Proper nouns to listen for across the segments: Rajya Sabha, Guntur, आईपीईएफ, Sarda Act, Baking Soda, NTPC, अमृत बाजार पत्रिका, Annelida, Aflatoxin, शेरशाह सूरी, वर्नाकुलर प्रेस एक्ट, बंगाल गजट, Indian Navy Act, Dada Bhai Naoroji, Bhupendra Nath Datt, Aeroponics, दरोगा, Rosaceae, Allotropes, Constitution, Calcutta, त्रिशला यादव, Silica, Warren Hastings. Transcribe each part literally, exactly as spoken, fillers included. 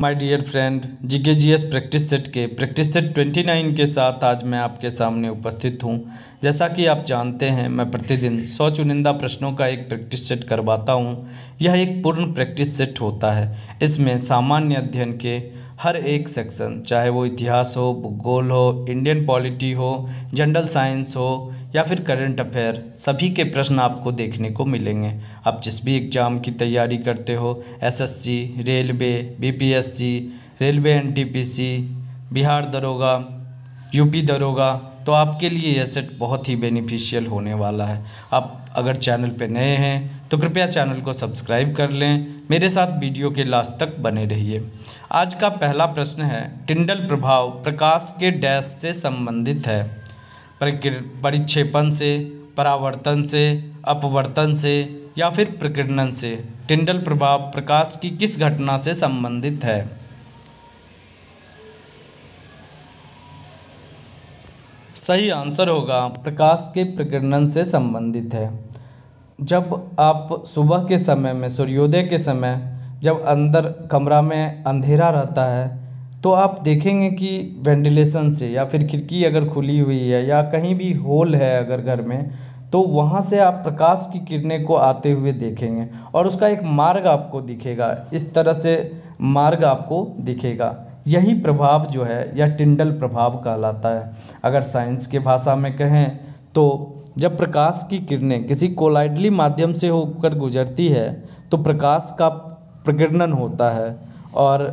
My dear friend, GK GS practice set के practice set उनतीस के साथ आज मैं आपके सामने उपस्थित हूं। जैसा कि आप जानते हैं, मैं प्रतिदिन सौ चुनिंदा प्रश्नों का एक प्रैक्टिस सेट करवाता हूं। यह एक पूर्ण प्रैक्टिस सेट होता है। इसमें सामान्य अध्ययन के हर एक सेक्शन, चाहे वो इतिहास हो, भूगोल हो, इंडियन पॉलिटी हो, जनरल साइंस हो या फिर करंट अफेयर, सभी के प्रश्न आपको देखने को मिलेंगे। आप जिस भी एग्ज़ाम की तैयारी करते हो, SSC, railway, BPSC, railway NTPC, Bihar दरोगा, यूपी दरोगा, तो आपके लिए यह सेट बहुत ही बेनिफिशियल होने वाला है। आप अगर चैनल पर नए हैं तो कृपया चैनल को सब्सक्राइब कर लें। मेरे साथ वीडियो के लास्ट तक बने रहिए। आज का पहला प्रश्न है, टिंडल प्रभाव प्रकाश के डैश से संबंधित है। परिक्षेपण से, परावर्तन से, अपवर्तन से या फिर प्रकीर्णन से टिंडल प्रभाव प्रकाश की किस घटना से संबंधित है? सही आंसर होगा प्रकाश के प्रकीर्णन से संबंधित है। जब आप सुबह के समय में, सूर्योदय के समय, जब अंदर कमरा में अंधेरा रहता है तो आप देखेंगे कि वेंटिलेशन से या फिर खिड़की अगर खुली हुई है या कहीं भी होल है अगर घर में, तो वहाँ से आप प्रकाश की किरणें को आते हुए देखेंगे और उसका एक मार्ग आपको दिखेगा। इस तरह से मार्ग आपको दिखेगा। यही प्रभाव जो है यह टिंडल प्रभाव कहलाता है। अगर साइंस के भाषा में कहें तो जब प्रकाश की किरणें किसी कोलाइडली माध्यम से होकर गुजरती है तो प्रकाश का प्रकीर्णन होता है और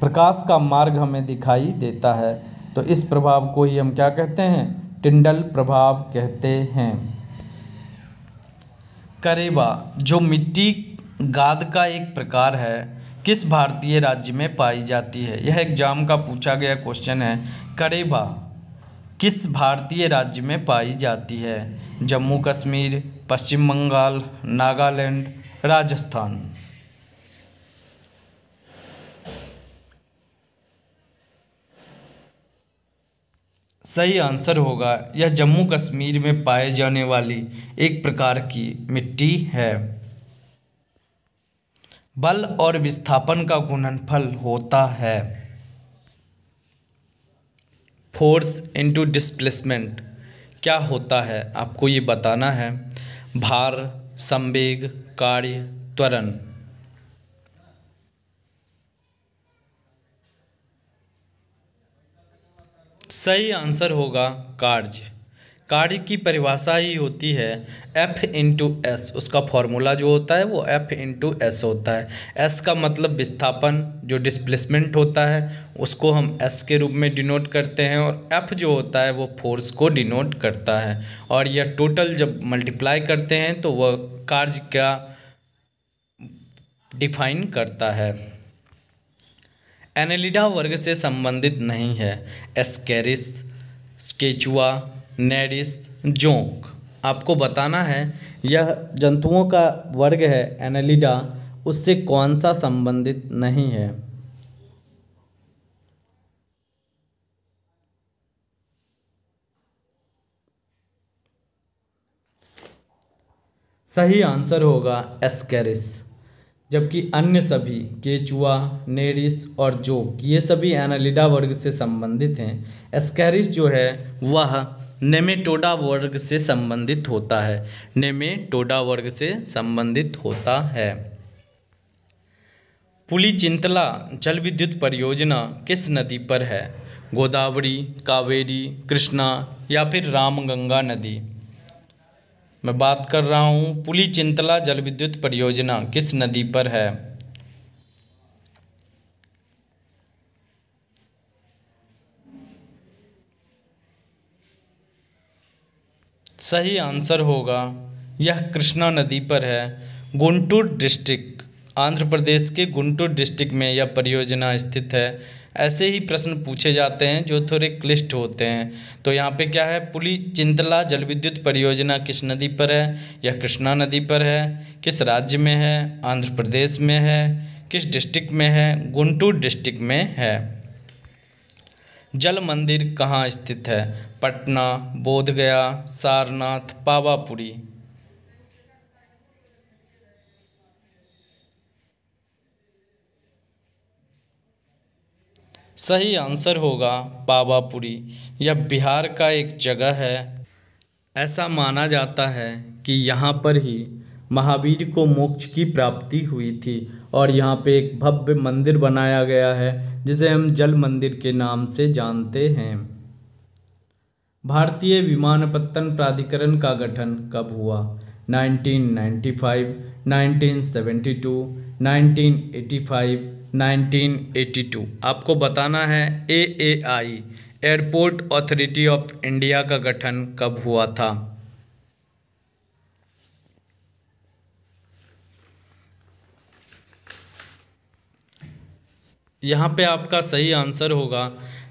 प्रकाश का मार्ग हमें दिखाई देता है। तो इस प्रभाव को ही हम क्या कहते हैं? टिंडल प्रभाव कहते हैं। करेवा, जो मिट्टी गाद का एक प्रकार है, किस भारतीय राज्य में पाई जाती है? यह एग्जाम का पूछा गया क्वेश्चन है। करेवा किस भारतीय राज्य में पाई जाती है? जम्मू कश्मीर, पश्चिम बंगाल, नागालैंड, राजस्थान। सही आंसर होगा यह जम्मू कश्मीर में पाए जाने वाली एक प्रकार की मिट्टी है। बल और विस्थापन का गुणनफल होता है। फोर्स इनटू डिस्प्लेसमेंट क्या होता है? आपको ये बताना है। भार, संवेग, कार्य, त्वरण। सही आंसर होगा कार्य। कार्य की परिभाषा ही होती है F इंटू एस। उसका फॉर्मूला जो होता है वो F इंटू एस होता है। S का मतलब विस्थापन, जो डिस्प्लेसमेंट होता है उसको हम S के रूप में डिनोट करते हैं और F जो होता है वो फोर्स को डिनोट करता है। और यह टोटल जब मल्टीप्लाई करते हैं तो वह कार्य क्या डिफाइन करता है। एनेलिडा वर्ग से संबंधित नहीं है। एस्केरिस, स्केचुआ, नेडिस, जोंक। आपको बताना है यह जंतुओं का वर्ग है एनेलिडा, उससे कौन सा संबंधित नहीं है। सही आंसर होगा एस्केरिस। जबकि अन्य सभी केचुआ, नेरिस और जोक ये सभी एनालिडा वर्ग से संबंधित हैं। एस्केरिस जो है वह नेमेटोडा वर्ग से संबंधित होता है। नेमेटोडा वर्ग से संबंधित होता है। पुली चिंतला जल विद्युत परियोजना किस नदी पर है? गोदावरी, कावेरी, कृष्णा या फिर रामगंगा नदी। मैं बात कर रहा हूँ पुली चिंतला जल विद्युत परियोजना किस नदी पर है? सही आंसर होगा यह कृष्णा नदी पर है। गुंटूर डिस्ट्रिक्ट, आंध्र प्रदेश के गुंटूर डिस्ट्रिक्ट में यह परियोजना स्थित है। ऐसे ही प्रश्न पूछे जाते हैं जो थोड़े क्लिष्ट होते हैं। तो यहाँ पे क्या है? पुली चिंतला जलविद्युत परियोजना किस नदी पर है? यह कृष्णा नदी पर है। किस राज्य में है? आंध्र प्रदेश में है। किस डिस्ट्रिक्ट में है? गुंटूर डिस्ट्रिक्ट में है। जल मंदिर कहाँ स्थित है? पटना, बोधगया, सारनाथ, पावापुरी। सही आंसर होगा पावापुरी। यह बिहार का एक जगह है। ऐसा माना जाता है कि यहाँ पर ही महावीर को मोक्ष की प्राप्ति हुई थी और यहाँ पे एक भव्य मंदिर बनाया गया है जिसे हम जल मंदिर के नाम से जानते हैं। भारतीय विमानपत्तन प्राधिकरण का गठन कब हुआ? Nineteen ninety five, nineteen seventy two, nineteen eighty five, nineteen eighty two. आपको बताना है A A I airport authority of India का गठन कब हुआ था? यहाँ पे आपका सही आंसर होगा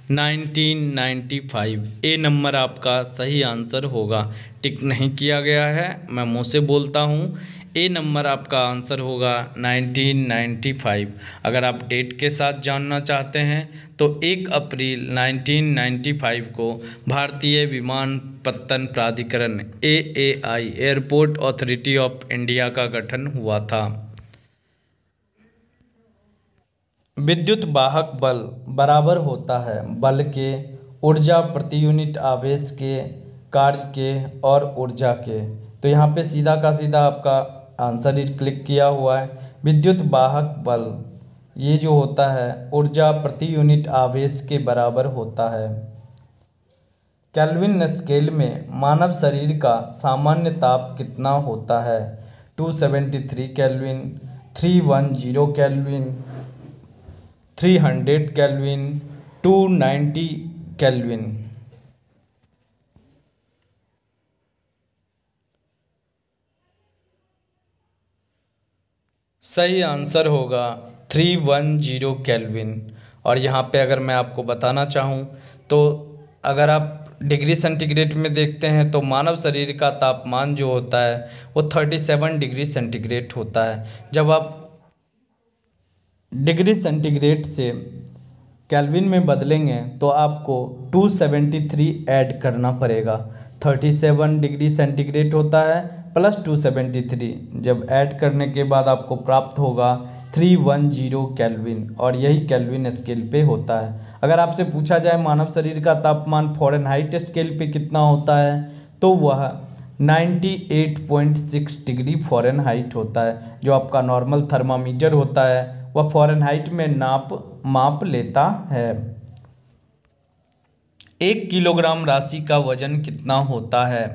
nineteen ninety five. A number आपका सही आंसर होगा, टिक नहीं किया गया है, मैं मुँह से बोलता हूँ। ए नंबर आपका आंसर होगा नाइनटीन नाइंटी फाइव। अगर आप डेट के साथ जानना चाहते हैं तो एक अप्रैल नाइनटीन नाइंटी फाइव को भारतीय विमानपत्तन प्राधिकरण A A I airport authority of India का गठन हुआ था। विद्युत वाहक बल बराबर होता है बल के, ऊर्जा प्रति यूनिट आवेश के, कार्य के और ऊर्जा के। तो यहाँ पे सीधा का सीधा आपका आंसर ही क्लिक किया हुआ है। विद्युत वाहक बल ये जो होता है ऊर्जा प्रति यूनिट आवेश के बराबर होता है। केल्विन स्केल में मानव शरीर का सामान्य ताप कितना होता है? Two seventy three kelvin, three one zero kelvin, three hundred kelvin, two ninety kelvin. सही आंसर होगा थ्री वन जीरो केल्विन। और यहाँ पे अगर मैं आपको बताना चाहूँ तो अगर आप डिग्री सेंटीग्रेड में देखते हैं तो मानव शरीर का तापमान जो होता है वो सैंतीस डिग्री सेंटीग्रेड होता है। जब आप डिग्री सेंटीग्रेड से केल्विन में बदलेंगे तो आपको टू सेवेंटी थ्री ऐड करना पड़ेगा। सैंतीस डिग्री सेंटीग्रेड होता है प्लस टू सेवेंटी थ्री, जब ऐड करने के बाद आपको प्राप्त होगा थ्री वन जीरो केल्विन। और यही केल्विन स्केल पे होता है। अगर आपसे पूछा जाए मानव शरीर का तापमान फ़ारेनहाइट स्केल पे कितना होता है तो वह अट्ठानवे पॉइंट छह डिग्री फ़ारेनहाइट होता है। जो आपका नॉर्मल थर्मामीटर होता है वह फ़ारेनहाइट में नाप माप लेता है। एक किलोग्राम राशि का वजन कितना होता है?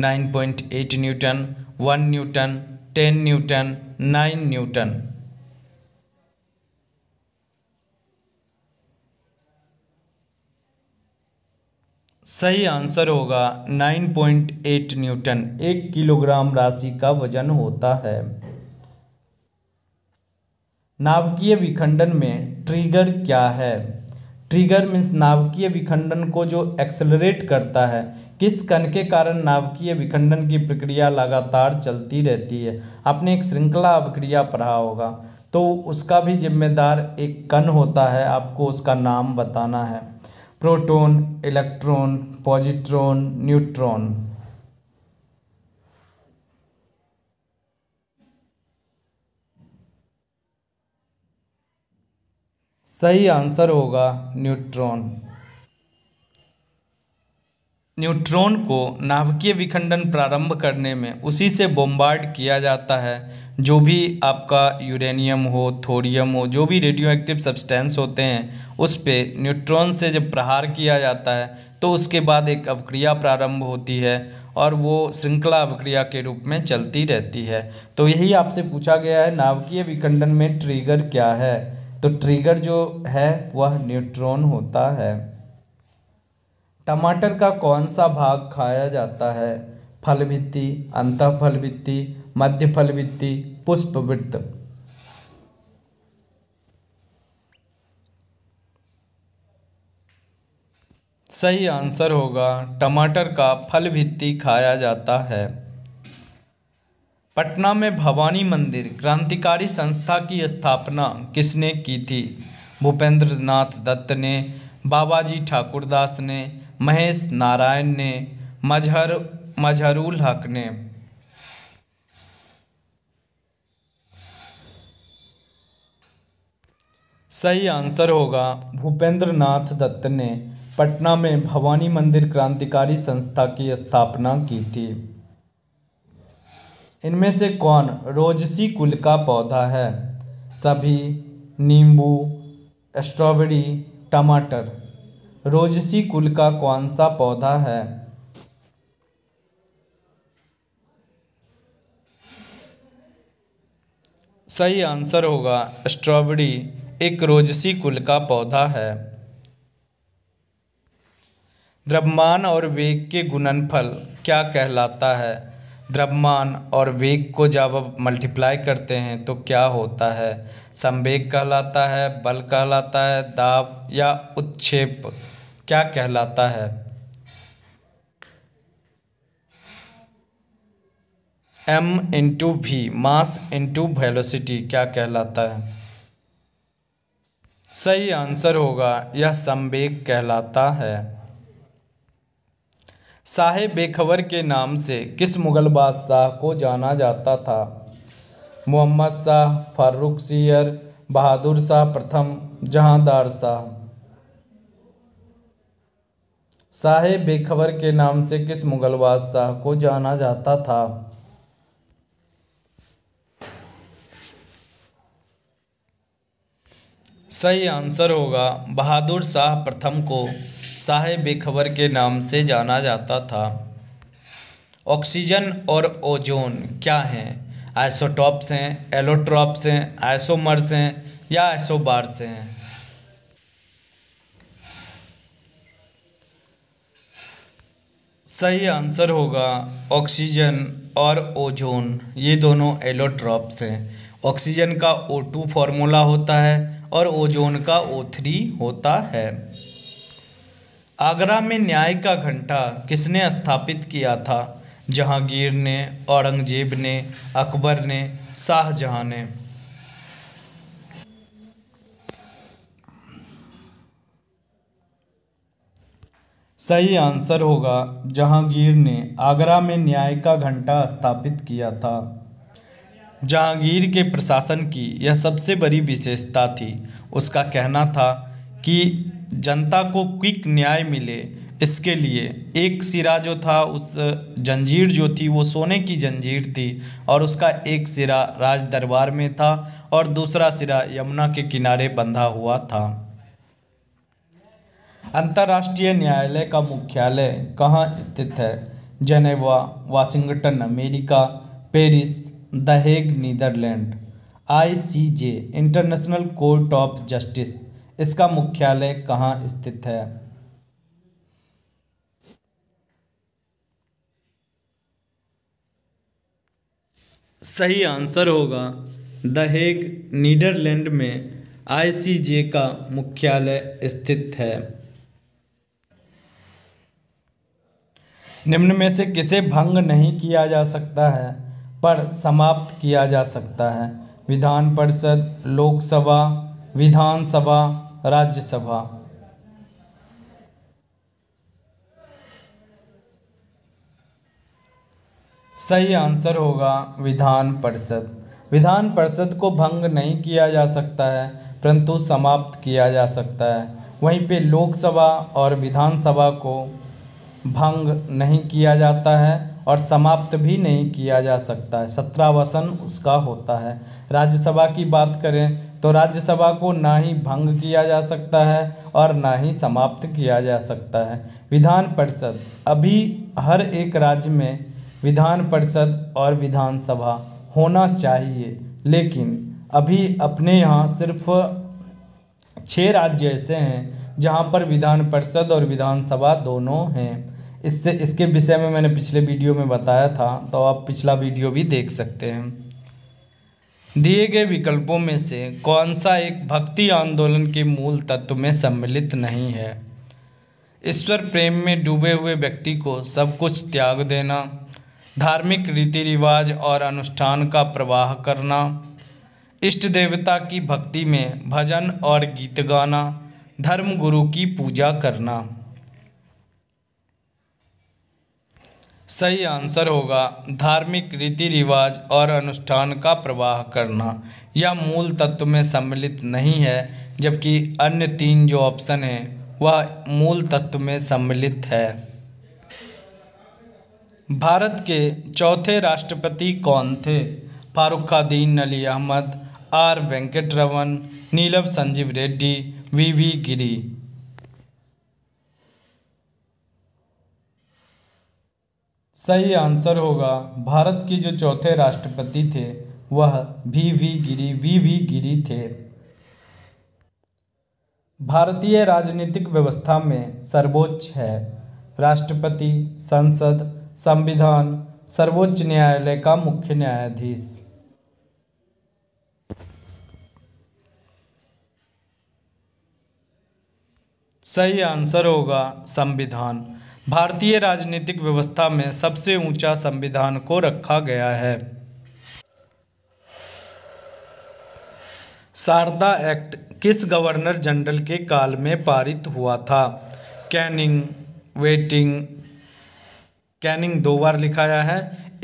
Nine point eight newton, one newton, ten newton, nine newton. सही आंसर होगा नाइन पॉइंट एट न्यूटन एक किलोग्राम राशि का वजन होता है। नाभिकीय विखंडन में ट्रिगर क्या है? ट्रिगर मीन्स नाभिकीय विखंडन को जो एक्सेलरेट करता है। किस कण के कारण नाभिकीय विखंडन की प्रक्रिया लगातार चलती रहती है? आपने एक श्रृंखला अभिक्रिया पढ़ा होगा तो उसका भी जिम्मेदार एक कण होता है, आपको उसका नाम बताना है। Proton, electron, positron, neutron. सही आंसर होगा न्यूट्रॉन। न्यूट्रॉन को नाभिकीय विखंडन प्रारंभ करने में उसी से बॉम्बार्ड किया जाता है। जो भी आपका यूरेनियम हो, थोरियम हो, जो भी रेडियो एक्टिव सब्सटेंस होते हैं उस पे न्यूट्रॉन से जब प्रहार किया जाता है तो उसके बाद एक अभिक्रिया प्रारंभ होती है और वो श्रृंखला अभिक्रिया के रूप में चलती रहती है। तो यही आपसे पूछा गया है नाभिकीय विखंडन में ट्रिगर क्या है, तो ट्रिगर जो है वह न्यूट्रॉन होता है। टमाटर का कौन सा भाग खाया जाता है? फलभित्ति, अंतःफलभित्ति, मध्य फलभित्ति, पुष्पवृत्त। सही आंसर होगा टमाटर का फलभित्ति खाया जाता है। पटना में भवानी मंदिर क्रांतिकारी संस्था की स्थापना किसने की थी? भूपेंद्र नाथ दत्त ने, बाबाजी ठाकुरदास ने, महेश नारायण ने, मजहर मजहरुल हक ने। सही आंसर होगा भूपेंद्र नाथ दत्त ने पटना में भवानी मंदिर क्रांतिकारी संस्था की स्थापना की थी। इनमें से कौन रोजसी कुल का पौधा है? सभी, नींबू, स्ट्रॉबेरी, टमाटर। रोजसी कुल का कौन सा पौधा है? सही आंसर होगा स्ट्रॉबेरी एक रोजसी कुल का पौधा है। द्रव्यमान और वेग के गुणनफल क्या कहलाता है? द्रव्यमान और वेग को जब आप मल्टीप्लाई करते हैं तो क्या होता है? संवेग कहलाता है, बल कहलाता है, दाब या उत्क्षेप क्या कहलाता है? m into we mass into velocity क्या कहलाता है? सही आंसर होगा यह संवेग कहलाता है। शाह बेखबर के नाम से किस मुग़ल बादशाह को जाना जाता था? मोहम्मद शाह, फारूक सियर, बहादुर शाह प्रथम, जहांदार शाह। शाह बेखबर के नाम से किस मुग़ल बादशाह को जाना जाता था? सही आंसर होगा बहादुर शाह प्रथम को शाह बेखबर के नाम से जाना जाता था। ऑक्सीजन और ओजोन क्या हैं? आइसोटॉप्स हैं, एलोट्रॉप्स हैं, आइसोमर्स हैं या आइसोबार्स हैं? सही आंसर होगा ऑक्सीजन और ओजोन ये दोनों एलोट्रॉप्स हैं। ऑक्सीजन का ओ टू फॉर्मूला होता है और ओजोन का ओ थ्री होता है। आगरा में न्याय का घंटा किसने स्थापित किया था? जहांगीर ने, औरंगजेब ने, अकबर ने, शाहजहां ने। सही आंसर होगा जहांगीर ने आगरा में न्याय का घंटा स्थापित किया था। जहांगीर के प्रशासन की यह सबसे बड़ी विशेषता थी। उसका कहना था कि जनता को क्विक न्याय मिले, इसके लिए एक सिरा जो था, उस जंजीर जो थी वो सोने की जंजीर थी और उसका एक सिरा राज दरबार में था और दूसरा सिरा यमुना के किनारे बंधा हुआ था। अंतर्राष्ट्रीय न्यायालय का मुख्यालय कहाँ स्थित है? Geneva, Washington America, Paris, the Hague Netherlands. I C J International Court of Justice इसका मुख्यालय कहाँ स्थित है? सही आंसर होगा द हेग नीदरलैंड में आई सी जे का मुख्यालय स्थित है। निम्न में से किसे भंग नहीं किया जा सकता है पर समाप्त किया जा सकता है? विधान परिषद, लोकसभा, विधानसभा, राज्यसभा। सही आंसर होगा विधान परिषद। विधान परिषद को भंग नहीं किया जा सकता है परंतु समाप्त किया जा सकता है। वहीं पे लोकसभा और विधानसभा को भंग नहीं किया जाता है और समाप्त भी नहीं किया जा सकता है। सत्रावसन उसका होता है। राज्यसभा की बात करें तो राज्यसभा को ना ही भंग किया जा सकता है और ना ही समाप्त किया जा सकता है। विधान परिषद अभी हर एक राज्य में विधान परिषद और विधानसभा होना चाहिए, लेकिन अभी अपने यहाँ सिर्फ छः राज्य ऐसे हैं जहाँ पर विधान परिषद और विधानसभा दोनों हैं। इससे इसके विषय में मैंने पिछले वीडियो में बताया था, तो आप पिछला वीडियो भी देख सकते हैं। दिए गए विकल्पों में से कौन सा एक भक्ति आंदोलन के मूल तत्व में सम्मिलित नहीं है? ईश्वर प्रेम में डूबे हुए व्यक्ति को सब कुछ त्याग देना, धार्मिक रीति रिवाज और अनुष्ठान का प्रवाह करना, इष्ट देवता की भक्ति में भजन और गीत गाना, धर्म गुरु की पूजा करना। सही आंसर होगा धार्मिक रीति रिवाज और अनुष्ठान का प्रवाह करना। यह मूल तत्व में सम्मिलित नहीं है, जबकि अन्य तीन जो ऑप्शन हैं वह मूल तत्व में सम्मिलित है। भारत के चौथे राष्ट्रपति कौन थे? Farooq खादीन, Ali Ahmed, R Venkataraman, Neelam Sanjiva Reddy, V V Giri. सही आंसर होगा भारत के जो चौथे राष्ट्रपति थे वह V V Giri V V Giri थे। भारतीय राजनीतिक व्यवस्था में सर्वोच्च है राष्ट्रपति, संसद, संविधान, सर्वोच्च न्यायालय का मुख्य न्यायाधीश। सही आंसर होगा संविधान। भारतीय राजनीतिक व्यवस्था में सबसे ऊंचा संविधान को रखा गया है। शारदा एक्ट किस गवर्नर जनरल के काल में पारित हुआ था? कैनिंग, वेटिंग, कैनिंग दो बार लिखाया है,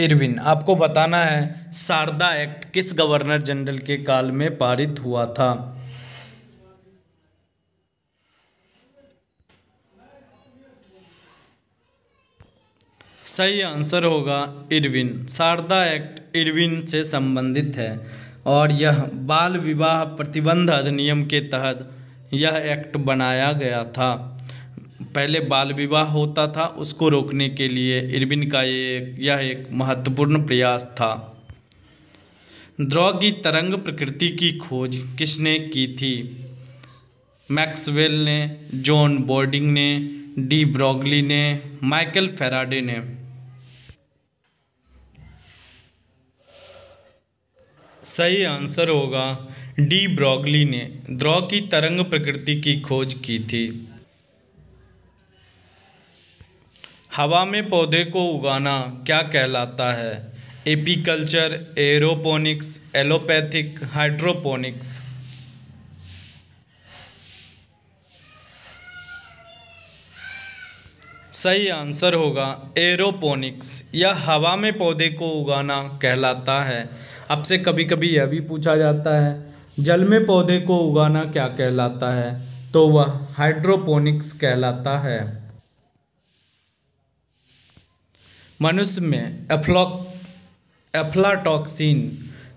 इरविन। आपको बताना है शारदा एक्ट किस गवर्नर जनरल के काल में पारित हुआ था। सही आंसर होगा इरविन। शारदा एक्ट इरविन से संबंधित है और यह बाल विवाह प्रतिबंध अधिनियम के तहत यह एक्ट बनाया गया था। पहले बाल विवाह होता था, उसको रोकने के लिए इरविन का ये यह एक महत्वपूर्ण प्रयास था। द्रव की तरंग प्रकृति की खोज किसने की थी? मैक्सवेल ने, जॉन बोर्डिंग ने, डी ब्रॉगली ने, माइकल फैराडे ने। सही आंसर होगा डी ब्रॉगली ने द्रव की तरंग प्रकृति की खोज की थी। हवा में पौधे को उगाना क्या कहलाता है? Apiculture, aeroponics, allopathic, hydroponics. सही आंसर होगा एरोपोनिक्स। यह हवा में पौधे को उगाना कहलाता है। आपसे कभी कभी यह भी पूछा जाता है जल में पौधे को उगाना क्या कहलाता है, तो वह हाइड्रोपोनिक्स कहलाता है। मनुष्य में अफलाटॉक्सिन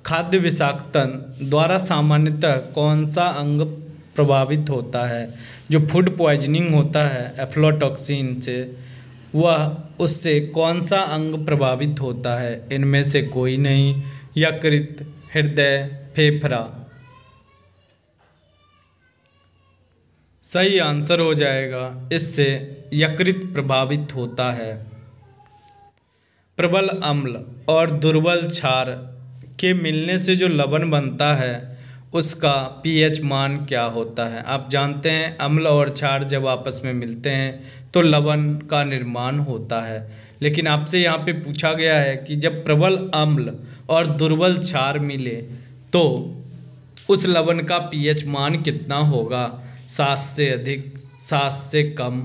खाद्य विषाक्तन द्वारा सामान्यतः कौन सा अंग प्रभावित होता है? जो फूड पॉइजनिंग होता है एफ्लाटॉक्सिन से, वह उससे कौन सा अंग प्रभावित होता है? इनमें से कोई नहीं, यकृत, हृदय, फेफड़ा। सही आंसर हो जाएगा इससे यकृत प्रभावित होता है। प्रबल अम्ल और दुर्बल क्षार के मिलने से जो लवण बनता है उसका पीएच मान क्या होता है? आप जानते हैं अम्ल और क्षार जब आपस में मिलते हैं तो लवण का निर्माण होता है, लेकिन आपसे यहाँ पे पूछा गया है कि जब प्रबल अम्ल और दुर्बल क्षार मिले तो उस लवण का पीएच मान कितना होगा? सात से अधिक, सात से कम,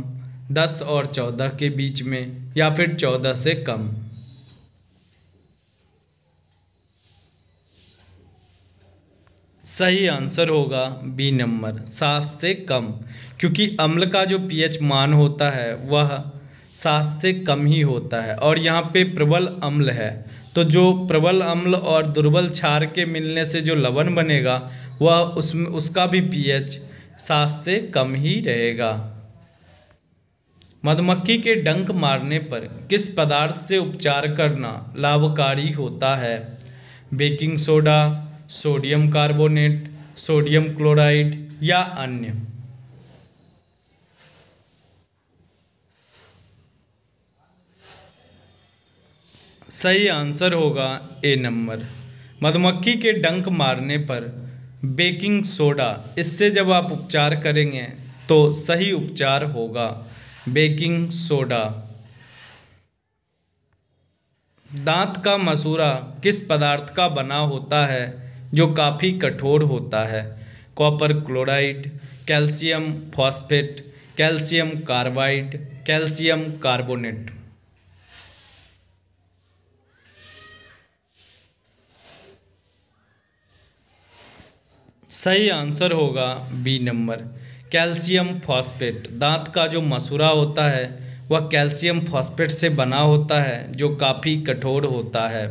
दस और चौदह के बीच में, या फिर चौदह से कम। सही आंसर होगा बी नंबर, सात से कम, क्योंकि अम्ल का जो पीएच मान होता है वह सात से कम ही होता है और यहाँ पे प्रबल अम्ल है, तो जो प्रबल अम्ल और दुर्बल क्षार के मिलने से जो लवण बनेगा वह उसमें उसका भी पीएच सात से कम ही रहेगा। मधुमक्खी के डंक मारने पर किस पदार्थ से उपचार करना लाभकारी होता है? Baking soda, sodium carbonate, sodium chloride, या अन्य। सही आंसर होगा ए नंबर। मधुमक्खी के डंक मारने पर बेकिंग सोडा, इससे जब आप उपचार करेंगे तो सही उपचार होगा बेकिंग सोडा। दांत का मसूड़ा किस पदार्थ का बना होता है जो काफ़ी कठोर होता है? Copper chloride, calcium phosphate, calcium carbide, calcium carbonate. सही आंसर होगा बी नंबर कैल्शियम फॉस्फेट। दांत का जो मसूड़ा होता है वह कैल्शियम फॉस्फेट से बना होता है जो काफ़ी कठोर होता है।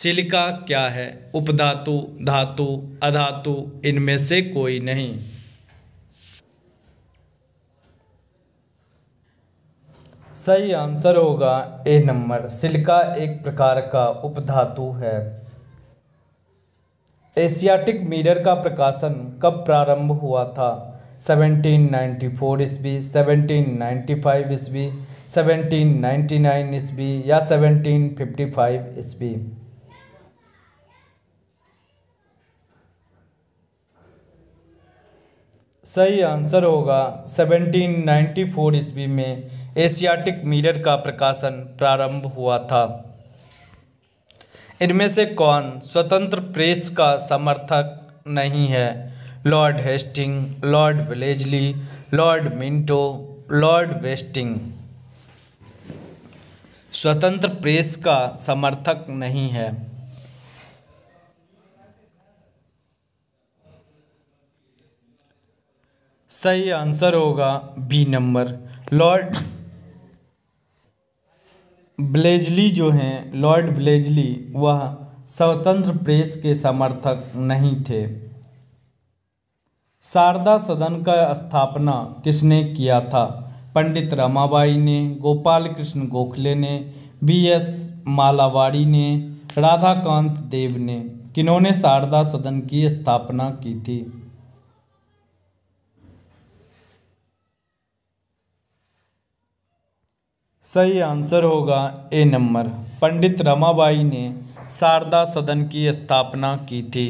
सिलिका क्या है? उपधातु, धातु, अधातु, इनमें से कोई नहीं। सही आंसर होगा ए नंबर। सिलिका एक प्रकार का उपधातु है। एशियाटिक मिरर का प्रकाशन कब प्रारंभ हुआ था? सेवनटीन नाइन्टी फोर ईस्वी, सेवनटीन नाइन्टी फाइव ईस्वी, सेवनटीन नाइन्टी नाइन ईस्वी या सेवनटीन फिफ्टी फाइव ईस्वी। सही आंसर होगा सेवनटीन नाइन्टी फोर ईस्वी में एशियाटिक मिरर का प्रकाशन प्रारंभ हुआ था। इनमें से कौन स्वतंत्र प्रेस का समर्थक नहीं है? Lord Hasting, Lord Wellesley, Lord Minto, Lord Westing. स्वतंत्र प्रेस का समर्थक नहीं है। सही आंसर होगा बी नंबर। लॉर्ड विलेजली जो हैं, लॉर्ड विलेजली वह स्वतंत्र प्रेस के समर्थक नहीं थे। शारदा सदन का स्थापना किसने किया था? पंडित रमाबाई ने, गोपाल कृष्ण गोखले ने, बी एस मालावाड़ी ने, राधाकांत देव ने। किन्होंने शारदा सदन की स्थापना की थी? सही आंसर होगा ए नंबर। पंडित रमाबाई ने शारदा सदन की स्थापना की थी।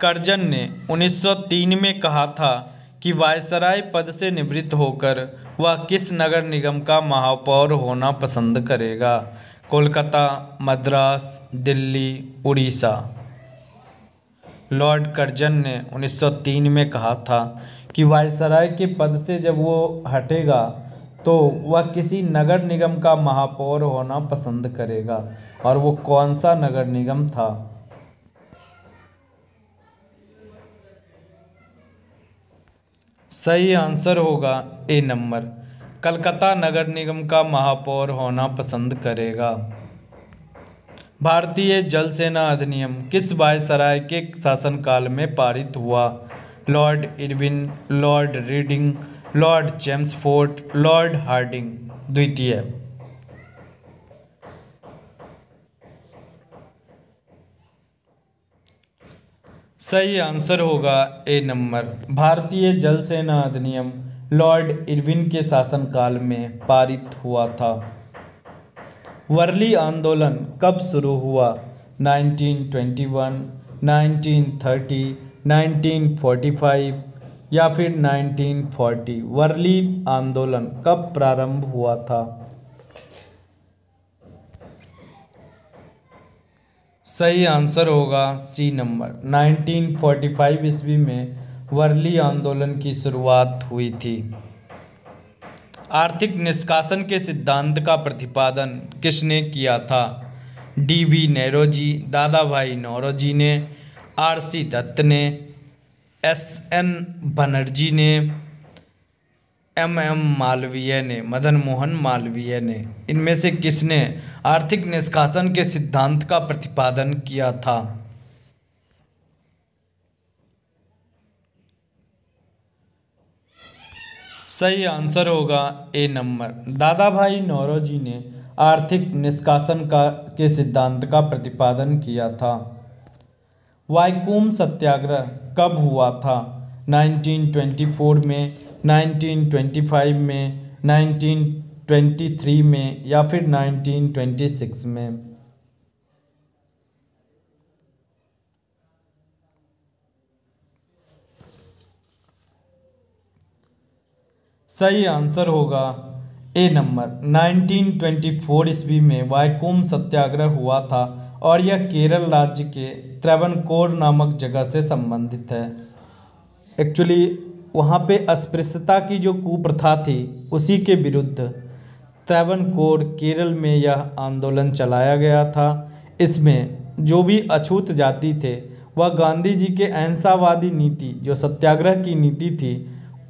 करजन ने उन्नीस सौ तीन में कहा था कि वायसराय पद से निवृत्त होकर वह किस नगर निगम का महापौर होना पसंद करेगा? कोलकाता, मद्रास, दिल्ली, उड़ीसा। लॉर्ड करजन ने उन्नीस सौ तीन में कहा था कि वायसराय के पद से जब वो हटेगा तो वह किसी नगर निगम का महापौर होना पसंद करेगा, और वो कौन सा नगर निगम था? सही आंसर होगा ए नंबर। कलकत्ता नगर निगम का महापौर होना पसंद करेगा। भारतीय जल सेना अधिनियम किस वायसराय के शासनकाल में पारित हुआ? Lord Irwin, Lord Reading, Lord Chelmsford, Lord Hardinge द्वितीय। सही आंसर होगा ए नंबर। भारतीय जल सेना अधिनियम लॉर्ड इरविन के शासनकाल में पारित हुआ था। वर्ली आंदोलन कब शुरू हुआ? Nineteen twenty one, nineteen thirty, nineteen forty five या फिर नाइनटीन फोर्टी। वर्ली आंदोलन कब प्रारंभ हुआ था? सही आंसर होगा C number. Nineteen forty five ईस्वी में वर्ली आंदोलन की शुरुआत हुई थी। आर्थिक निष्कासन के सिद्धांत का प्रतिपादन किसने किया था? डी वी नौरोजी, दादा भाई नौरोजी ने, आर सी दत्त ने, एस एन बनर्जी ने, एम एम मालवीय ने, मदन मोहन मालवीय ने। इनमें से किसने आर्थिक निष्कासन के सिद्धांत का प्रतिपादन किया था? सही आंसर होगा ए नंबर। दादा भाई नौरोजी ने आर्थिक निष्कासन का के सिद्धांत का प्रतिपादन किया था। वाइकोम सत्याग्रह कब हुआ था? नाइनटीन ट्वेंटी फोर में, नाइनटीन ट्वेंटी फाइव में, नाइनटीन ट्वेंटी थ्री में या फिर नाइनटीन ट्वेंटी सिक्स में। सही आंसर होगा A number. Nineteen twenty four ईस्वी में वाइकोम सत्याग्रह हुआ था और यह केरल राज्य के त्रावणकोर नामक जगह से संबंधित है। एक्चुअली वहाँ पे अस्पृश्यता की जो कुप्रथा थी उसी के विरुद्ध त्रावणकोर केरल में यह आंदोलन चलाया गया था। इसमें जो भी अछूत जाति थे वह गांधी जी के अहिंसावादी नीति जो सत्याग्रह की नीति थी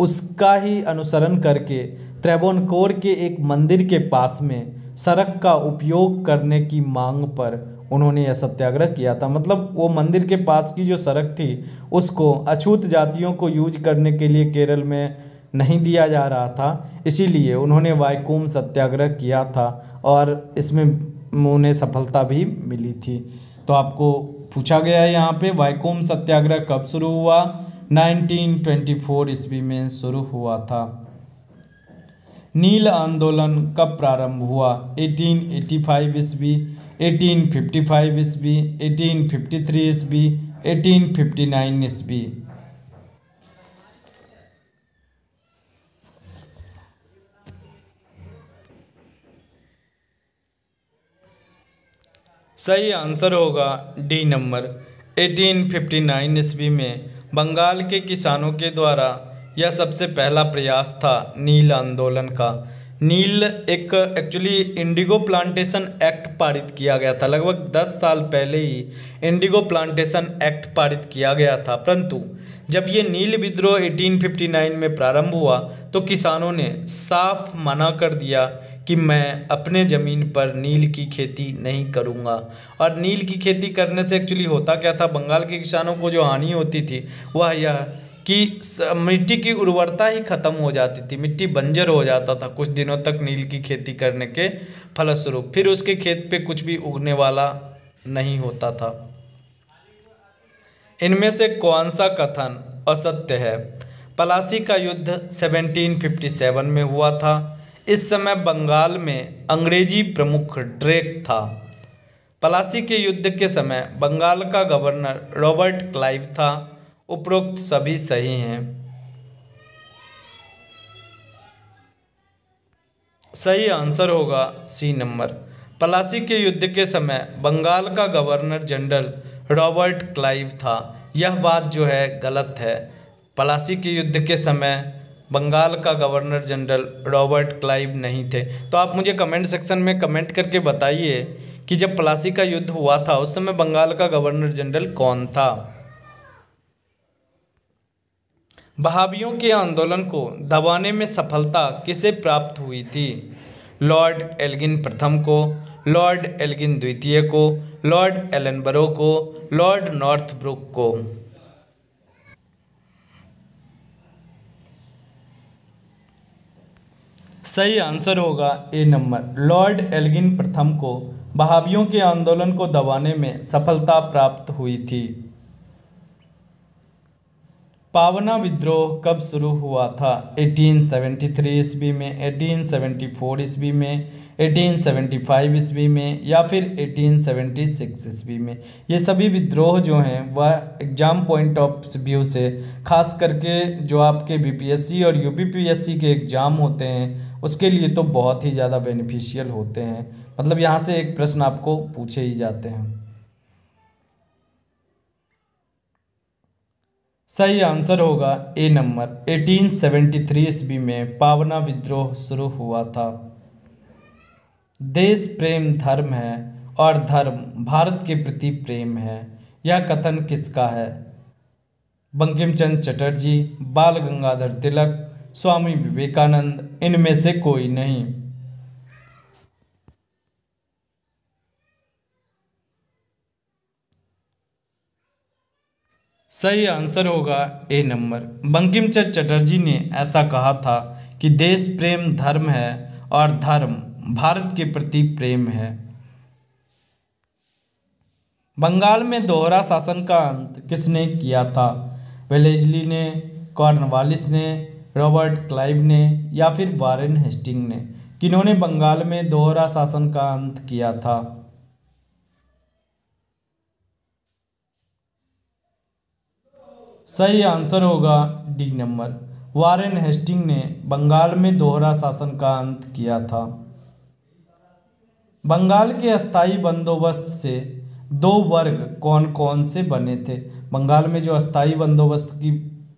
उसका ही अनुसरण करके त्रेबोनकोर के एक मंदिर के पास में सड़क का उपयोग करने की मांग पर उन्होंने यह सत्याग्रह किया था। मतलब वो मंदिर के पास की जो सड़क थी उसको अछूत जातियों को यूज करने के लिए केरल में नहीं दिया जा रहा था, इसीलिए उन्होंने वाइकोम सत्याग्रह किया था और इसमें उन्हें सफलता भी मिली थी। तो आपको पूछा गया है यहाँ पे वाइकोम सत्याग्रह कब शुरू हुआ, उन्नीस सौ चौबीस ईस्वी में शुरू हुआ था। नील आंदोलन कब प्रारंभ हुआ, अठारह सौ पचासी ईस्वी, अठारह सौ पचपन ईस्वी, अठारह सौ तिरेपन ईस्वी, अठारह सौ उनसठ ईस्वी। सही आंसर होगा डी नंबर। अठारह सौ उनसठ ईस्वी में बंगाल के किसानों के द्वारा यह सबसे पहला प्रयास था नील आंदोलन का। नील एक एक्चुअली इंडिगो प्लांटेशन एक्ट पारित किया गया था, लगभग दस साल पहले ही इंडिगो प्लांटेशन एक्ट पारित किया गया था, परंतु जब ये नील विद्रोह अठारह सौ उनसठ में प्रारंभ हुआ तो किसानों ने साफ मना कर दिया कि मैं अपने ज़मीन पर नील की खेती नहीं करूँगा। और नील की खेती करने से एक्चुअली होता क्या था, बंगाल के किसानों को जो हानि होती थी वह यह कि मिट्टी की उर्वरता ही ख़त्म हो जाती थी, मिट्टी बंजर हो जाता था कुछ दिनों तक नील की खेती करने के फलस्वरूप, फिर उसके खेत पे कुछ भी उगने वाला नहीं होता था। इनमें से कौन सा कथन असत्य है। पलासी का युद्ध सत्रह सौ सत्तावन में हुआ था, इस समय बंगाल में अंग्रेजी प्रमुख ड्रेक था। पलासी के युद्ध के समय बंगाल का गवर्नर रॉबर्ट क्लाइव था। उपरोक्त सभी सही हैं। सही आंसर होगा सी नंबर। पलासी के युद्ध के समय बंगाल का गवर्नर जनरल रॉबर्ट क्लाइव था। यह बात जो है गलत है। पलासी के युद्ध के समय बंगाल का गवर्नर जनरल रॉबर्ट क्लाइव नहीं थे। तो आप मुझे कमेंट सेक्शन में कमेंट करके बताइए कि जब पलासी का युद्ध हुआ था उस समय बंगाल का गवर्नर जनरल कौन था। वहाबियों के आंदोलन को दबाने में सफलता किसे प्राप्त हुई थी। लॉर्ड एल्गिन प्रथम को, लॉर्ड एल्गिन द्वितीय को, लॉर्ड एलनबरो को, लॉर्ड नॉर्थब्रुक को। सही आंसर होगा ए नंबर। लॉर्ड एल्गिन प्रथम को वहाबियों के आंदोलन को दबाने में सफलता प्राप्त हुई थी। पावना विद्रोह कब शुरू हुआ था, अठारह सौ तिहत्तर ईस्वी में, अठारह सौ चौहत्तर ईस्वी में, अठारह सौ पचपन ईस्वी में या फिर अठारह सौ छिहत्तर ईस्वी में। ये सभी विद्रोह जो हैं वह एग्ज़ाम पॉइंट ऑफ व्यू से खास करके जो आपके बीपीएससी और यूपीपीएससी के एग्ज़ाम होते हैं उसके लिए तो बहुत ही ज़्यादा बेनिफिशियल होते हैं। मतलब यहाँ से एक प्रश्न आपको पूछे ही जाते हैं। सही आंसर होगा ए नंबर। अठारह सौ तिहत्तर ईस्वी में पावना विद्रोह शुरू हुआ था। देश प्रेम धर्म है और धर्म भारत के प्रति प्रेम है, यह कथन किसका है। बंकिम चंद्र चटर्जी, बाल गंगाधर तिलक, स्वामी विवेकानंद, इनमें से कोई नहीं। सही आंसर होगा ए नंबर। बंकिम चंद्र चटर्जी ने ऐसा कहा था कि देश प्रेम धर्म है और धर्म भारत के प्रति प्रेम है। बंगाल में दोहरा शासन का अंत किसने किया था। वेलेजली ने, कॉर्नवालिस ने, रॉबर्ट क्लाइव ने या फिर वारेन हेस्टिंग ने। किन्होंने बंगाल में दोहरा शासन का अंत किया था। सही आंसर होगा डी नंबर। वारेन हेस्टिंग ने बंगाल में दोहरा शासन का अंत किया था। बंगाल के अस्थाई बंदोबस्त से दो वर्ग कौन कौन से बने थे। बंगाल में जो अस्थाई बंदोबस्त की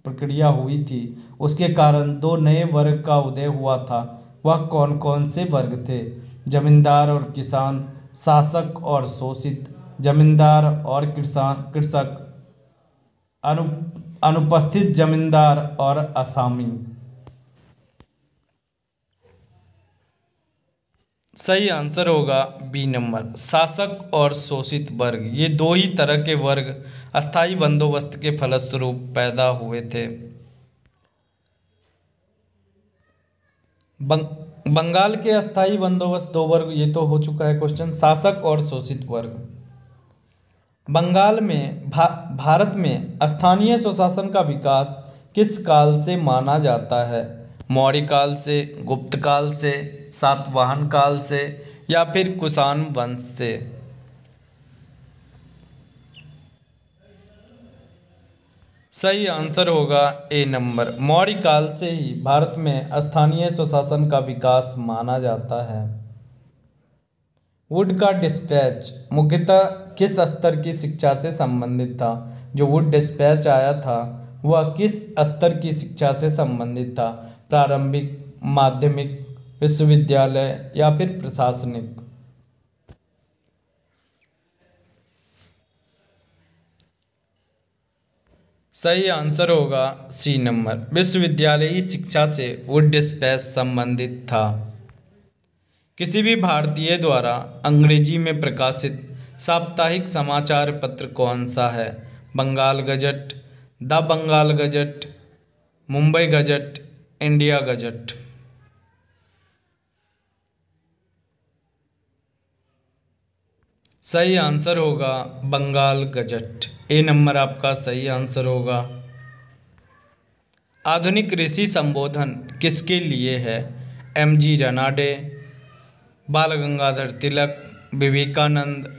प्रक्रिया हुई थी उसके कारण दो नए वर्ग का उदय हुआ था। वह कौन कौन से वर्ग थे। जमींदार और किसान, शासक और शोषित। जमींदार और किसान कृषक, अनु अनुपस्थित जमींदार और असामी। सही आंसर होगा बी नंबर। शासक और शोषित वर्ग, ये दो ही तरह के वर्ग अस्थायी बंदोबस्त के फलस्वरूप पैदा हुए थे। बं, बंगाल के अस्थायी बंदोबस्त दो वर्ग, ये तो हो चुका है क्वेश्चन, शासक और शोषित वर्ग। बंगाल में भा, भारत में स्थानीय स्वशासन का विकास किस काल से माना जाता है? मौर्य काल से, गुप्त काल से, सातवाहन काल से, या फिर कुषाण वंश से? सही आंसर होगा ए नंबर। मौर्य काल से ही भारत में स्थानीय स्वशासन का विकास माना जाता है। वुड का डिस्पैच मुख्यतः किस स्तर की शिक्षा से संबंधित था? जो वुड डिस्पैच आया था वह किस स्तर की शिक्षा से संबंधित था? प्रारंभिक, माध्यमिक, विश्वविद्यालय या फिर प्रशासनिक? सही आंसर होगा सी नंबर। विश्वविद्यालयी शिक्षा से वुड डिस्पैच संबंधित था। किसी भी भारतीय द्वारा अंग्रेजी में प्रकाशित साप्ताहिक समाचार पत्र कौन सा है? बंगाल गजट, the बंगाल गजट, Mumbai gazette, India gazette? सही आंसर होगा बंगाल गजट। ए नंबर आपका सही आंसर होगा। आधुनिक ऋषि संबोधन किसके लिए है? एम जी रनाडे, बाल गंगाधर तिलक, विवेकानंद,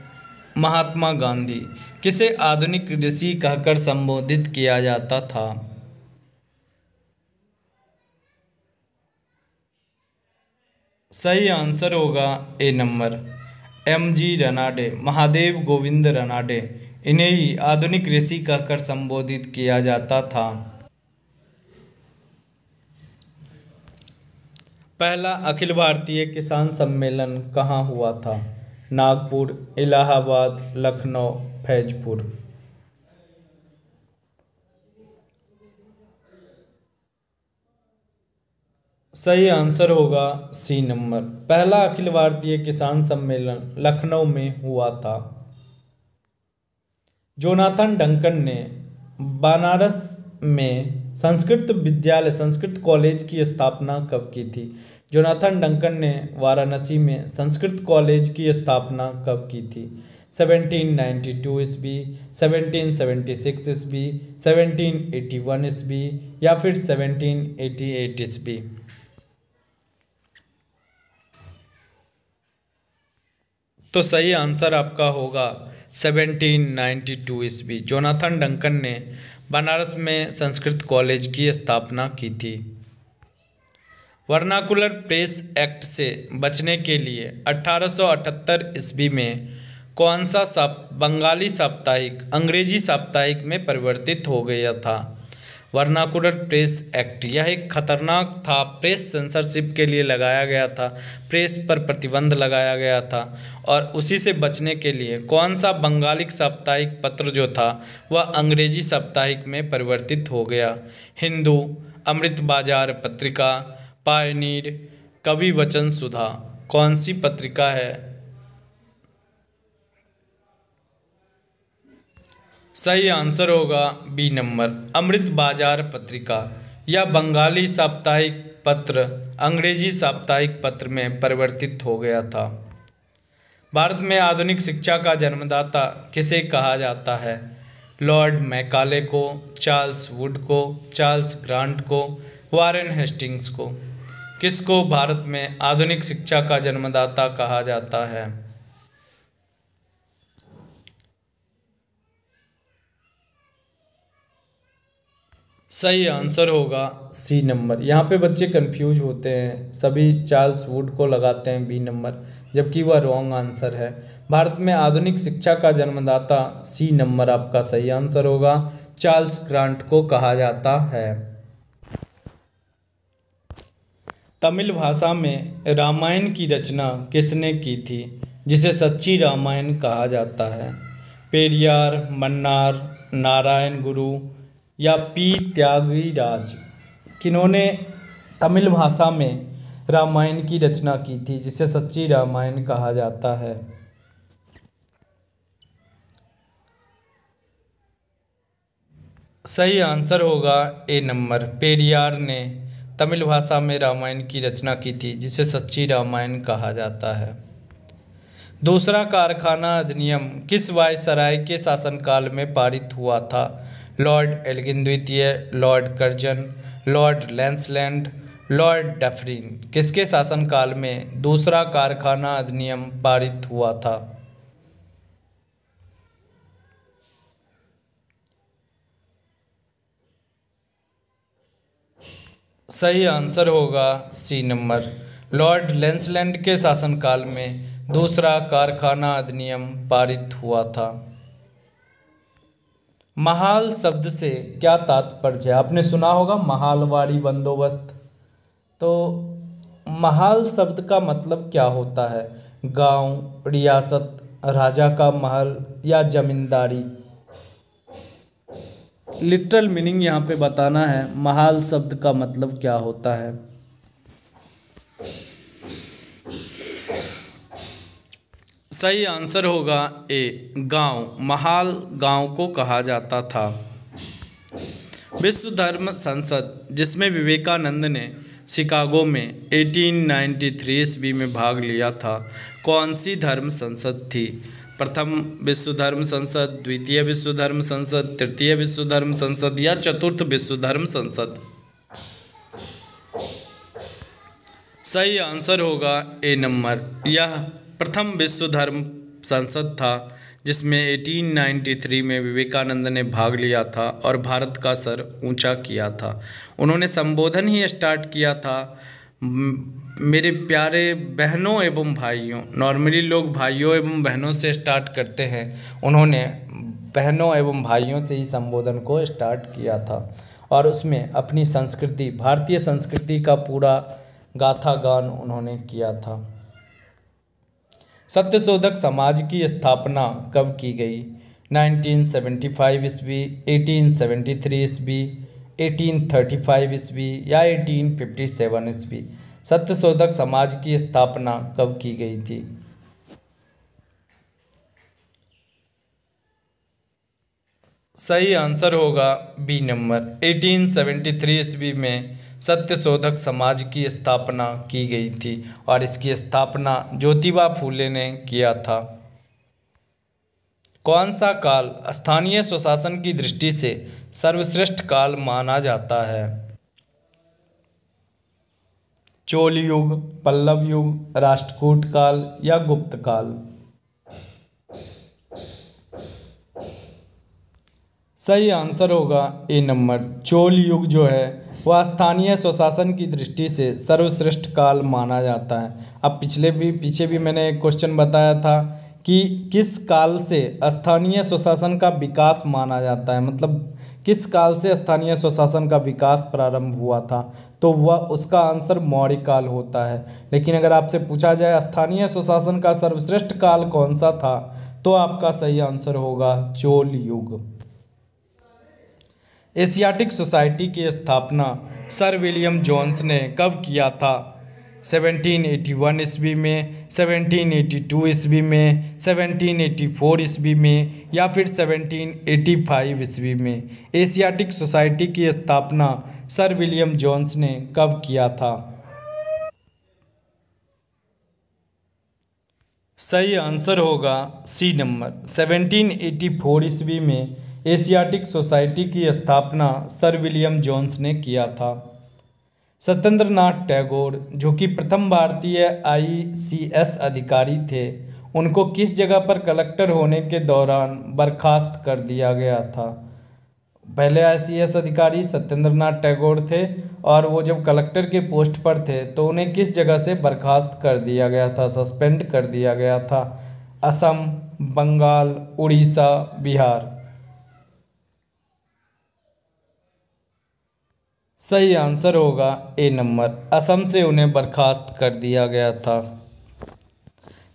महात्मा गांधी? किसे आधुनिक ऋषि कहकर संबोधित किया जाता था? सही आंसर होगा A number. M G Ranade, Mahadev Govind Ranade, इन्हें ही आधुनिक ऋषि कहकर संबोधित किया जाता था। पहला अखिल भारतीय किसान सम्मेलन कहाँ हुआ था? नागपुर, इलाहाबाद, लखनऊ, फैजपुर? सही आंसर होगा सी नंबर। पहला अखिल भारतीय किसान सम्मेलन लखनऊ में हुआ था। जोनाथन डंकन ने बनारस में संस्कृत विद्यालय, संस्कृत कॉलेज की स्थापना कब की थी? जोनाथन डंकन ने वाराणसी में संस्कृत कॉलेज की स्थापना कब की थी? सेवनटीन नाइन्टी टू ईस्वी, सेवनटीन सेवनटी सिक्स ईस्वी, सेवनटीन एटी वन ईस्वी, या फिर सेवनटीन एटी एट ईस्वी? तो सही आंसर आपका होगा सेवनटीन नाइन्टी टू ईस्वी। जोनाथन डंकन ने बनारस में संस्कृत कॉलेज की स्थापना की थी। वर्नाकुलर प्रेस एक्ट से बचने के लिए अठारह सौ अठहत्तर ईस्वी में कौन सा साप, बंगाली साप्ताहिक अंग्रेजी साप्ताहिक में परिवर्तित हो गया था? वर्नाकुलर प्रेस एक्ट, यह एक खतरनाक था, प्रेस सेंसरशिप के लिए लगाया गया था, प्रेस पर प्रतिबंध लगाया गया था, और उसी से बचने के लिए कौन सा बंगाली साप्ताहिक पत्र जो था वह अंग्रेजी साप्ताहिक में परिवर्तित हो गया? हिंदू, अमृत बाजार पत्रिका, पायनीर, कवि वचन सुधा? कौन सी पत्रिका है? सही आंसर होगा बी नंबर। अमृत बाजार पत्रिका या बंगाली साप्ताहिक पत्र अंग्रेजी साप्ताहिक पत्र में परिवर्तित हो गया था। भारत में आधुनिक शिक्षा का जन्मदाता किसे कहा जाता है? लॉर्ड मैकाले को, चार्ल्स वुड को, चार्ल्स ग्रांट को, वारेन हेस्टिंग्स को? किसको भारत में आधुनिक शिक्षा का जन्मदाता कहा जाता है? सही आंसर होगा सी नंबर। यहाँ पे बच्चे कंफ्यूज होते हैं, सभी चार्ल्स वुड को लगाते हैं बी नंबर, जबकि वह रॉन्ग आंसर है। भारत में आधुनिक शिक्षा का जन्मदाता सी नंबर आपका सही आंसर होगा, चार्ल्स ग्रांट को कहा जाता है। तमिल भाषा में रामायण की रचना किसने की थी जिसे सच्ची रामायण कहा जाता है? पेरियार, मन्नार, नारायण गुरु या पी त्यागीराज, किन्होंने तमिल भाषा में रामायण की रचना की थी, जिसे सच्ची रामायण कहा जाता है। सही आंसर होगा ए नंबर, पेरियार ने तमिल भाषा में रामायण की रचना की थी, जिसे सच्ची रामायण कहा जाता है। दूसरा कारखाना अधिनियम किस वायसराय के शासनकाल में पारित हुआ था? लॉर्ड एल्गिन द्वितीय, Lord Curzon, Lord लैंसलैंड, Lord Dufferin. किसके शासनकाल में दूसरा कारखाना अधिनियम पारित हुआ था? सही आंसर होगा सी नंबर, लॉर्ड लैंसलैंड के शासनकाल में दूसरा कारखाना अधिनियम पारित हुआ था। महाल शब्द से क्या तात्पर्य है? आपने सुना होगा महालवाड़ी बंदोबस्त, तो महाल शब्द का मतलब क्या होता है? गांव, रियासत, राजा का महल या जमींदारी। लिटरल मीनिंग यहाँ पे बताना है, महाल शब्द का मतलब क्या होता है। सही आंसर होगा ए गांव, महाल गांव को कहा जाता था। विश्व धर्म संसद जिसमें विवेकानंद ने शिकागो में अठारह सौ तिरानवे ईस्वी में भाग लिया था, कौन सी धर्म संसद थी? प्रथम विश्व धर्म संसद, द्वितीय विश्व धर्म संसद, तृतीय विश्व धर्म संसद या चतुर्थ विश्व धर्म संसद। सही आंसर होगा ए नंबर, यह प्रथम विश्व धर्म संसद था जिसमें अठारह सौ तिरानवे में विवेकानंद ने भाग लिया था और भारत का सर ऊंचा किया था। उन्होंने संबोधन ही स्टार्ट किया था, मेरे प्यारे बहनों एवं भाइयों। नॉर्मली लोग भाइयों एवं बहनों से स्टार्ट करते हैं, उन्होंने बहनों एवं भाइयों से ही संबोधन को स्टार्ट किया था और उसमें अपनी संस्कृति, भारतीय संस्कृति का पूरा गाथा गान उन्होंने किया था। सत्यशोधक समाज की स्थापना कब की गई? नाइनटीन सेवेंटी फाइव ईस्वी, अठारह सौ तिहत्तर ईस्वी, अठारह सौ पैंतीस ईस्वी या अठारह सौ सत्तावन ईस्वी। सत्यशोधक समाज की स्थापना कब की गई थी? सही आंसर होगा बी नंबर, अठारह सौ तिहत्तर ईस्वी में सत्यशोधक समाज की स्थापना की गई थी और इसकी स्थापना ज्योतिबा फूले ने किया था। कौन सा काल स्थानीय स्वशासन की दृष्टि से सर्वश्रेष्ठ काल माना जाता है? चोल युग, पल्लव युग, राष्ट्रकूट काल या गुप्त काल। सही आंसर होगा ए नंबर, चोल युग जो है वह स्थानीय स्वशासन की दृष्टि से सर्वश्रेष्ठ काल माना जाता है। अब पिछले भी पीछे भी मैंने एक क्वेश्चन बताया था कि किस काल से स्थानीय स्वशासन का विकास माना जाता है, मतलब किस काल से स्थानीय स्वशासन का विकास प्रारंभ हुआ था, तो वह उसका आंसर मौर्य काल होता है। लेकिन अगर आपसे पूछा जाए स्थानीय स्वशासन का सर्वश्रेष्ठ काल कौन सा था, तो आपका सही आंसर होगा चोल युग। एशियाटिक सोसाइटी की स्थापना सर विलियम जोन्स ने कब किया था? सत्रह सौ इक्यासी ईस्वी में, सत्रह सौ बयासी ईस्वी में, सत्रह सौ चौरासी ईस्वी में या फिर सत्रह सौ पचासी ईस्वी में। एशियाटिक सोसाइटी की स्थापना सर विलियम जोन्स ने कब किया था? सही आंसर होगा सी नंबर, सत्रह सौ चौरासी ईस्वी में एशियाटिक सोसाइटी की स्थापना सर विलियम जोन्स ने किया था। सत्येंद्र नाथ टैगोर जो कि प्रथम भारतीय आई सी एस अधिकारी थे, उनको किस जगह पर कलेक्टर होने के दौरान बर्खास्त कर दिया गया था? पहले आई सी एस अधिकारी सत्येंद्र नाथ टैगोर थे और वो जब कलेक्टर के पोस्ट पर थे तो उन्हें किस जगह से बर्खास्त कर दिया गया था, सस्पेंड कर दिया गया था? असम, बंगाल, उड़ीसा, बिहार। सही आंसर होगा ए नंबर, असम से उन्हें बर्खास्त कर दिया गया था।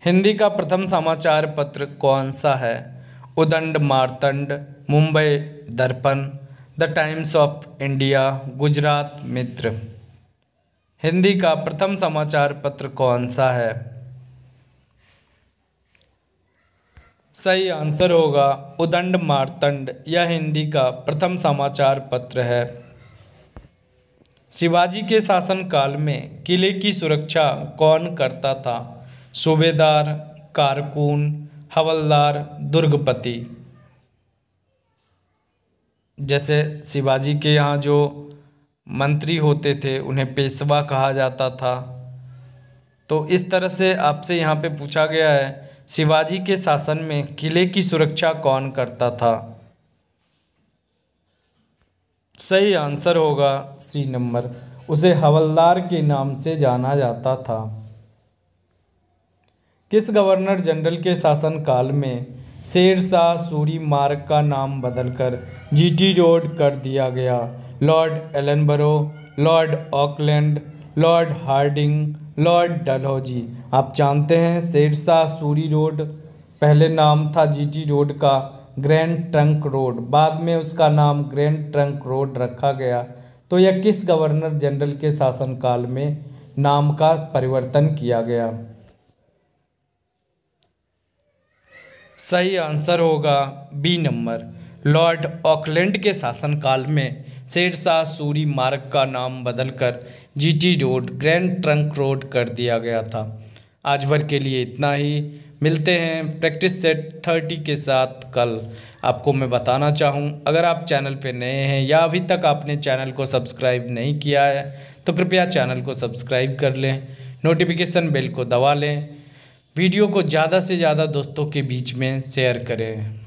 हिंदी का प्रथम समाचार पत्र कौन सा है? उदंड Martand, Mumbai Darpan, the Times of India, Gujarat Mitra. Hindi का प्रथम समाचार पत्र कौन सा है? सही आंसर होगा उदंड मार्तंड। यह हिंदी का प्रथम समाचार पत्र है। शिवाजी के शासनकाल में किले की सुरक्षा कौन करता था? सूबेदार, कारकुन, हवलदार, दुर्गपति। जैसे शिवाजी के यहाँ जो मंत्री होते थे उन्हें पेशवा कहा जाता था। तो इस तरह से आपसे यहाँ पे पूछा गया है शिवाजी के शासन में किले की सुरक्षा कौन करता था। सही आंसर होगा सी नंबर, उसे हवलदार के नाम से जाना जाता था। किस गवर्नर जनरल के शासनकाल में शेरशाह सूरी मार्ग का नाम बदलकर जीटी रोड कर दिया गया? Lord Ellenborough, Lord Auckland, Lord Hardinge, Lord Dalhousie. आप जानते हैं शेरशाह सूरी रोड पहले नाम था जीटी रोड का ग्रैंड ट्रंक रोड, बाद में उसका नाम ग्रैंड ट्रंक रोड रखा गया। तो यह किस गवर्नर जनरल के शासनकाल में नाम का परिवर्तन किया गया? सही आंसर होगा बी नंबर, लॉर्ड ऑकलैंड के शासनकाल में शेरशाह सूरी मार्ग का नाम बदलकर GT road grand trunk road कर दिया गया था। आज भर के लिए इतना ही। मिलते हैं प्रैक्टिस सेट तीस के साथ कल। आपको मैं बताना चाहूँ, अगर आप चैनल पर नए हैं या अभी तक आपने चैनल को सब्सक्राइब नहीं किया है तो कृपया चैनल को सब्सक्राइब कर लें, नोटिफिकेशन बेल को दबा लें, वीडियो को ज़्यादा से ज़्यादा दोस्तों के बीच में शेयर करें।